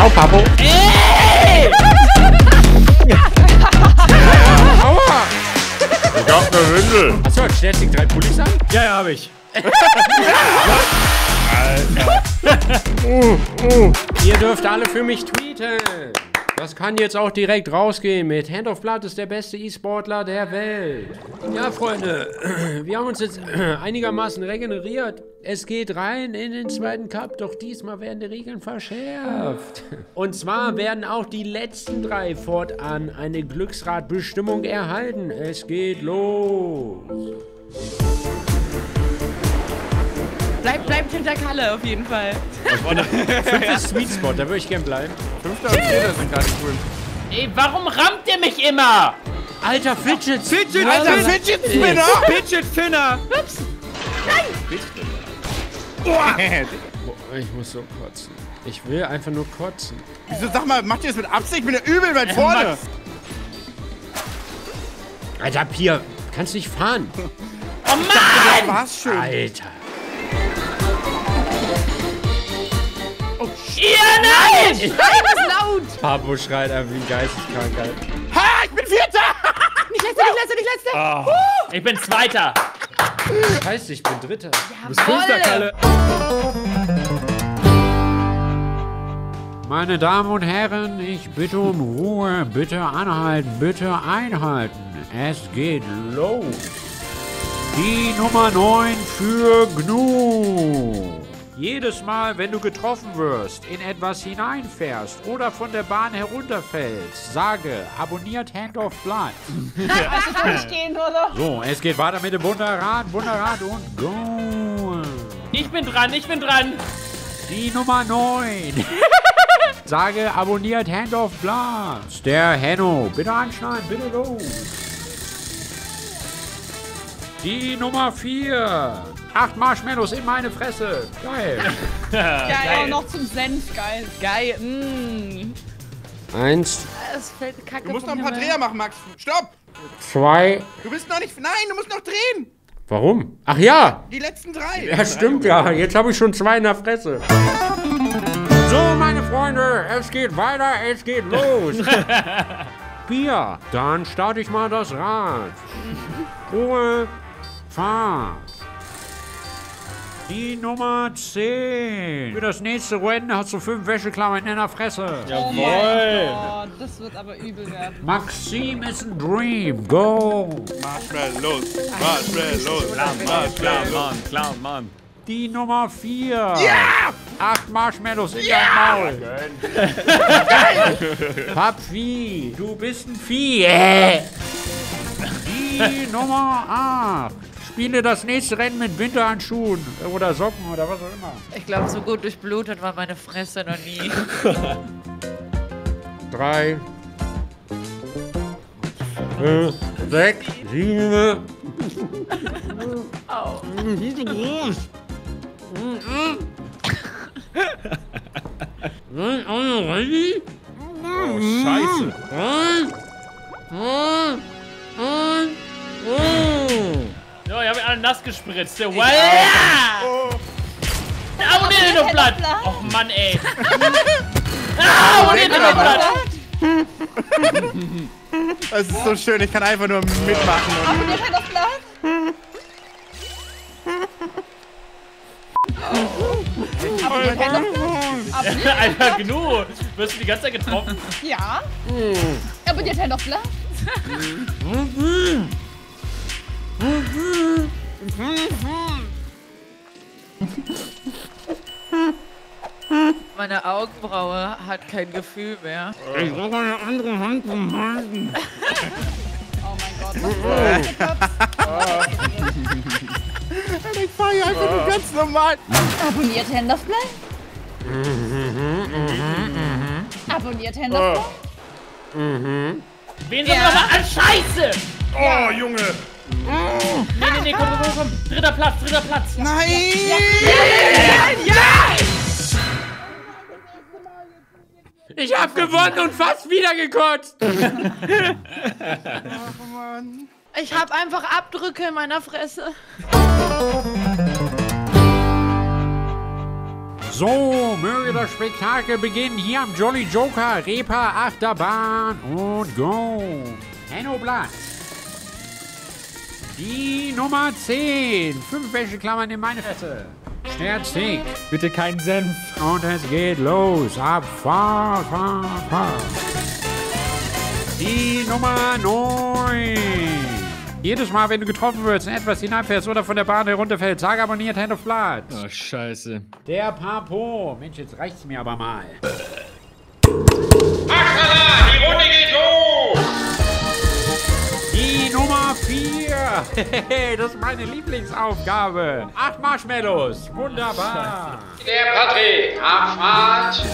Ciao, Papo. Ey! Aua! Ich hab ne Windel. Hast du heute Sterzik 3 Pullis an? Ja, ja, hab ich. Alter. Ihr dürft alle für mich tweeten. Das kann jetzt auch direkt rausgehen mit Hand of Blood ist der beste E-Sportler der Welt. Ja, Freunde, wir haben uns jetzt einigermaßen regeneriert. Es geht rein in den zweiten Cup, doch diesmal werden die Regeln verschärft. Und zwar werden auch die letzten 3 fortan eine Glücksradbestimmung erhalten. Es geht los. Bleibt hinter Kalle auf jeden Fall. Fünfter Sweet Spot, da würde ich gern bleiben. 5. und 4. sind gerade cool. Ey, warum rammt ihr mich immer? Alter, Fidget Spinner! Fidget Spinner! Ups! Nein! Ich muss so kotzen. Ich will einfach nur kotzen. Wieso, sag mal, macht ihr das mit Absicht? Ich bin ja übel weit vorne! Max. Alter, Pia, kannst nicht fahren. Oh Mann! Das war's schön. Alter. Ja, nein! Nein, das ist laut! Papo schreit einfach wie Geisteskrankheit. Ha, ich bin 4. Nicht letzter! Oh. Ich bin 2. Scheiße, ich bin 3. Du bist 5. Kalle. Meine Damen und Herren, ich bitte um Ruhe. Bitte anhalten, bitte einhalten. Es geht los. Die Nummer 9 für gnu. Jedes Mal, wenn du getroffen wirst, in etwas hineinfährst oder von der Bahn herunterfällst, sage, abonniert Hand of Blood. So, es geht weiter mit dem Wunderrad und go. Ich bin dran. Die Nummer 9. Sage, abonniert Hand of Blood. Der Henno, bitte anschneiden, bitte los. Die Nummer 4. 8 Marshmallows in meine Fresse. Geil. Geil, auch noch zum Senf. Geil. Mm. 1. Es fällt Kacke. Du musst noch ein paar Dreher machen, Max. Stopp. 2. Du bist noch nicht... Nein, du musst noch drehen. Warum? Ach ja. Die letzten 3. Ja, stimmt ja. Jetzt habe ich schon 2 in der Fresse. So, meine Freunde. Es geht weiter. Es geht los. Bier. Dann starte ich mal das Rad. Ruhe. Fahr. Die Nummer 10. Für das nächste Rennen hast du 5 Wäscheklammern in der Fresse. Jawohl. Oh, das wird aber übel werden. Maxim ist ein Dream. Go. Marshmallows. Klar, Mann. Die Nummer 4. Ja! 8 Marshmallows in dein Maul. Papfi, du bist ein Vieh. Die Nummer 8. Spiele das nächste Rennen mit Winterhandschuhen oder Socken oder was auch immer. Ich glaube, so gut durchblutet war meine Fresse noch nie. 3, 5, 6, 7. Au. Nicht so groß. Oh, Scheiße. Ja, ich hab ihn alle nass gespritzt. Der Wild! Abonniert Hand of Blood! Och Mann, ey! Abonniert Hand of Blood! Das ist so schön, ich kann einfach nur mitmachen. Abonniert Hand of Blood! Abonniert Hand of Blood! Alter, gnu! Wirst du die ganze Zeit getroffen? Ja. Abonniert Hand of Blood! Meine Augenbraue hat kein Gefühl mehr. Ich brauche eine andere Hand zum Halten. Oh mein Gott, was ich fahre hier einfach nur ganz normal. Abonniert Hand of Blood. Abonniert Hand of Blood. Wen soll man mal an Scheiße? Oh, Junge! Nee, komm. 3. Platz. Nein! Ja! Ich hab gewonnen und fast wieder gekotzt. Oh Mann. Ich hab einfach Abdrücke in meiner Fresse. So, möge das Spektakel beginnen hier am Jolly Joker Reaper Afterbahn und go. Hand of Blood. Die Nummer 10. 5 Wäscheklammern in meine Fresse. Sterzik. Bitte kein Senf. Und es geht los. Abfahrt, Fahrt. Die Nummer 9. Jedes Mal, wenn du getroffen wirst, in etwas hineinfährst oder von der Bahn herunterfällst, sage abonniert Hand of Blood. Oh, scheiße. Der Papo. Mensch, jetzt reicht's mir aber mal. Ach, die Runde geht los. Die Nummer 4. Hey, das ist meine Lieblingsaufgabe. 8 Marshmallows. Wunderbar. Scheiße. Der Patrick. Abfahrt.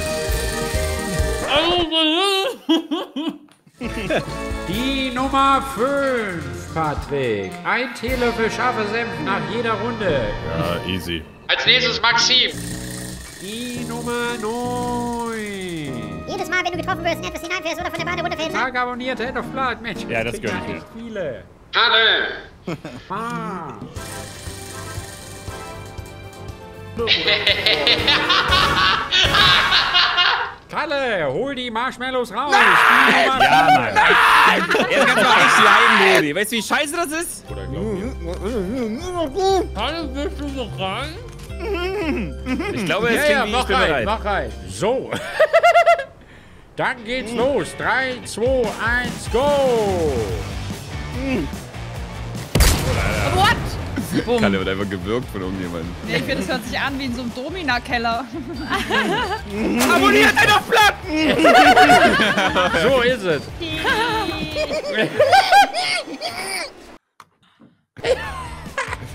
Die Nummer 5, Patrick. Ein Teelöffel scharfe Senf nach jeder Runde. Ja, easy. Als nächstes Maxim. Die Nummer 9. Jedes Mal, wenn du getroffen wirst, etwas hineinfährst oder von der Bahn runterfällst. Tag abonniert, Hand of Blood, Mensch. Ja, das gönn ich mir. Viele. Kalle. Kalle, hol die Marshmallows raus! Nein! Die Nummer ja, Mann! Nein! Jetzt kannst du auch echt leiden, Baby. Weißt du, wie scheiße das ist? Oder glaub mir. Kalle, willst du noch rein? Ich glaube, es klingt wie, ich bin bereit. Mach rein. So. Dann geht's los. 3, 2, 1, go! What? Bumm. Kalle wird einfach gewürgt von irgendjemandem. Nee, ich finde, das hört sich an wie in so einem Domina-Keller. Abonniert Hand of Blood! So ist es.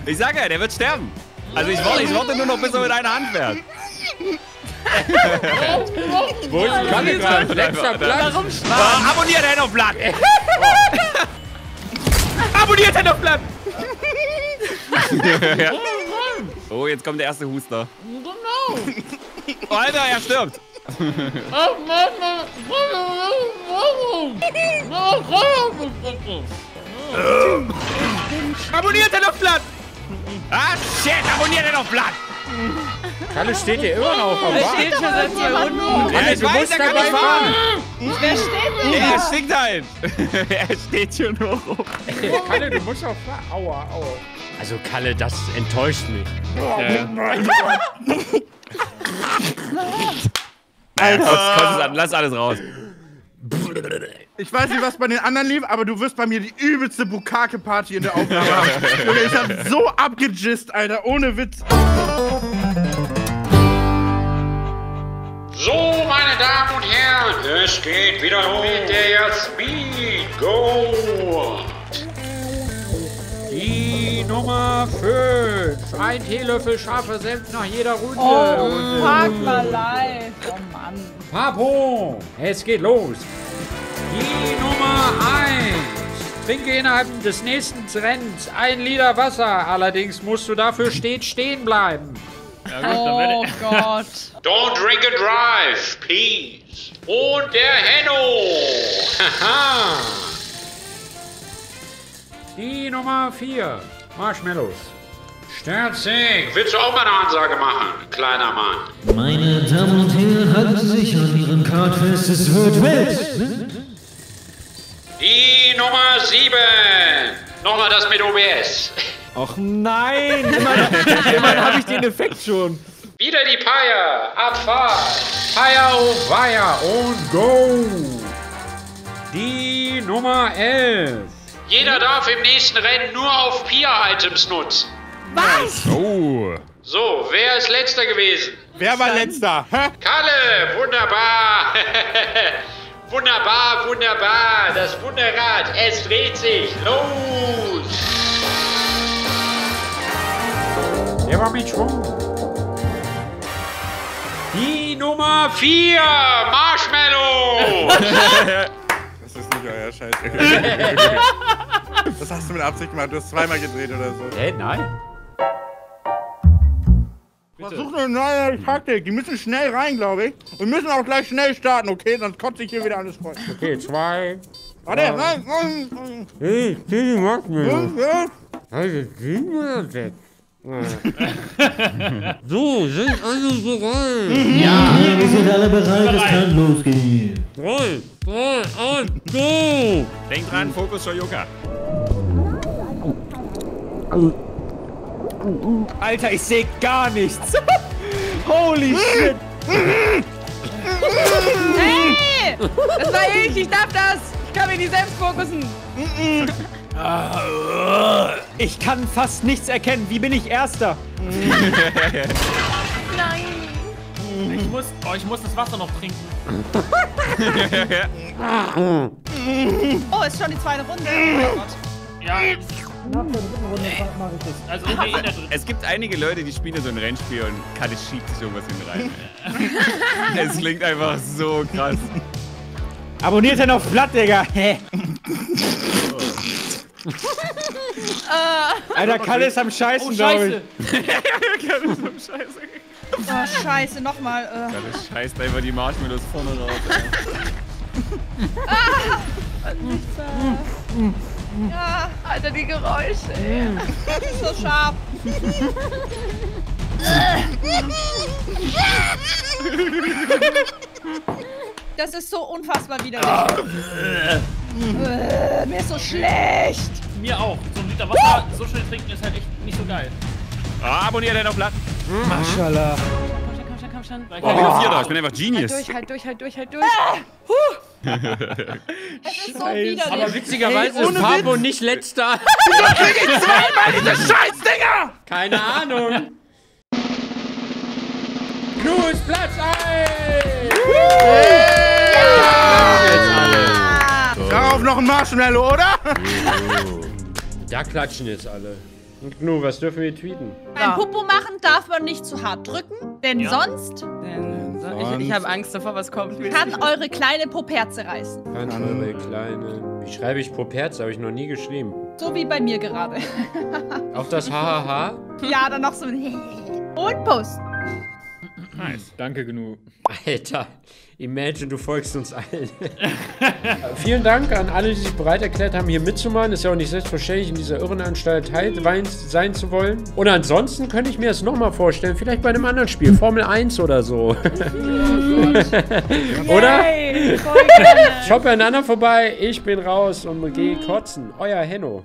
Ich sage ja, der wird sterben. Also ich warte nur noch, bis er mit einer Hand fährt. Wo ist Kalle gerade? Letzter Platz. Abonniert Hand of Blood! Abonniert Hand of Blood! Ja. Oh, jetzt kommt der erste Huster. Genau. Oh, Alter, er stirbt. Ach, Mann. Abonniert Hand of Blood! Ah, shit, abonniert Hand of Blood! Kalle steht hier immer noch am Wagen. Er steht schon seit 2 Runden. Ja, ich weiß, er kann nicht fahren. Wer steht denn da? Er stinkt halt. Er steht hier nur rum. Kalle, du musst auch fahren. Aua, aua. Also Kalle, das enttäuscht mich. Alter, lass alles raus. Ich weiß nicht, was bei den anderen lief, aber du wirst bei mir die übelste Bukake-Party in der Aufnahme haben. Und ich hab so abgejist, Alter, ohne Witz. So, meine Damen und Herren, es geht wieder los mit der Jasmin. Go! Die Nummer 5. Ein Teelöffel scharfer Senf nach jeder Runde. Oh, fuck my life. Oh, Mann. Papo, es geht los. Die Nummer 1. Trinke innerhalb des nächsten Trends 1 Liter Wasser. Allerdings musst du dafür stets stehen bleiben. Ja, gut, oh Gott. Don't drink and drive, please. Und der Henno. Haha. Die Nummer 4. Marshmallows. Sterzik, willst du auch mal eine Ansage machen, kleiner Mann? Meine Damen und Herren, halten Sie sich an Ihren Kart fest, es wird wild. Die Nummer 7. Nochmal das mit OBS. Och nein, immerhin habe ich den Effekt schon. Wieder die Pia, Abfahrt. Pia auf Weiher und go. Die Nummer 11. Jeder darf im nächsten Rennen nur auf Pia-Items nutzen. Was? Oh. So, wer ist letzter gewesen? Wer war letzter? Hä? Kalle, wunderbar. Wunderbar, wunderbar. Das Wunderrad, es dreht sich. Los. Der war mit Schwung. Die Nummer 4, Marshmallow. Das ist nicht euer Scheiß. Das hast du mit Absicht gemacht. Du hast 2-mal gedreht oder so. Hey, nein. Versuch eine neue Taktik. Die müssen schnell rein, glaube ich. Und müssen auch gleich schnell starten, okay? Sonst kotze ich hier wieder alles voll. Okay, 2. Warte, nein. Ich zieh die Marshmallows. Was? Also 7 oder 6? So, sind alle bereit? Ja, wir sind alle bereit, es kann losgehen. 3, 2, 1, go! Denk dran, Fokus zur Joker. Alter, ich seh gar nichts. Holy shit! Hey! Das war ich darf das! Ich kann mich nicht selbst fokussen! Ich kann fast nichts erkennen. Wie bin ich Erster? Nein. Ich muss das Wasser noch trinken. Oh, ist schon die zweite Runde. Oh Gott. Ja. Nach der dritten Runde mache ich das. Also okay, in der dritten. Es gibt einige Leute, die spielen so ein Rennspiel und Kalle schiebt sich irgendwas hin rein. Es klingt einfach so krass. Abonniert den auf Blatt, Digga. Alter, Kalle ist am Scheißen, oh, glaube ich. Kalle ist am Scheißen. Oh, Scheiße, nochmal. Kalle scheißt einfach die Marshmallows vorne raus. Ja, Alter, die Geräusche. So scharf. Das ist so unfassbar widerlich. Mir ist so schlecht. Mir auch. So ein Liter Wasser, so schnell trinken ist halt echt nicht so geil. Abonniert den auf Blatt. Maschallah. Komm schon, komm schon, komm schon. Ich bin auf da, ich bin einfach Genius. Halt durch, halt durch, halt durch, halt durch. Es ist so widerlich. Aber witzigerweise ist Papo nicht letzter. Wieso krieg ich zweimal diese Scheißdinger? Keine Ahnung. Gnu ist Platz 1. Darauf noch ein Marshmallow, oder? Da klatschen jetzt alle. Und Gnu, was dürfen wir tweeten? Beim Popo machen darf man nicht zu hart drücken, denn sonst... Ich habe Angst davor, was kommt. Kann eure kleine Poperze reißen. Kann eure kleine... Wie schreibe ich Poperze? Habe ich noch nie geschrieben. So wie bei mir gerade. Auf das Hahaha? Ja, dann noch so ein... Und posten. Nice. Danke, Gnu. Alter, imagine, du folgst uns allen. Vielen Dank an alle, die sich bereit erklärt haben, hier mitzumachen. Ist ja auch nicht selbstverständlich, in dieser Irrenanstalt sein zu wollen. Und ansonsten könnte ich mir das nochmal vorstellen, vielleicht bei einem anderen Spiel, Formel 1 oder so. Oder? Schaut bei einander vorbei, ich bin raus und gehe kotzen. Euer Henno.